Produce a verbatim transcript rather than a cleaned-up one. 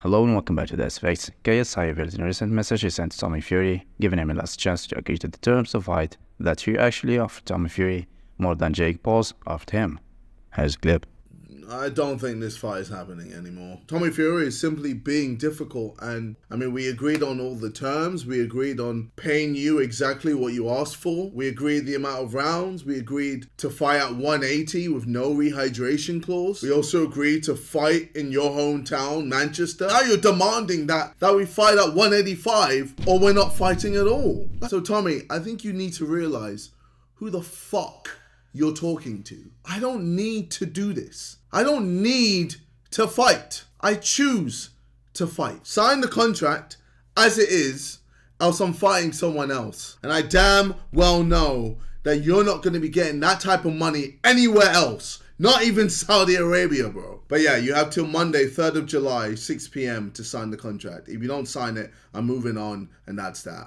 Hello and welcome back to Thats Facts. K S I revealed in a recent message he sent to Tommy Fury, giving him a last chance to agree to the terms of fight that he actually offered Tommy Fury more than Jake Paul's offered him. Here's a clip. I don't think this fight is happening anymore. Tommy Fury is simply being difficult, and I mean, we agreed on all the terms. We agreed on paying you exactly what you asked for. We agreed the amount of rounds. We agreed to fight at one eighty with no rehydration clause. We also agreed to fight in your hometown, Manchester. Now you're demanding that that we fight at one eighty-five or we're not fighting at all. So Tommy, I think you need to realize who the fuck you're talking to. I don't need to do this. I don't need to fight. I choose to fight. Sign the contract as it is, else I'm fighting someone else. And I damn well know that you're not going to be getting that type of money anywhere else. Not even Saudi Arabia, bro. But yeah, you have till Monday, third of July, six p m to sign the contract. If you don't sign it, I'm moving on, and that's that.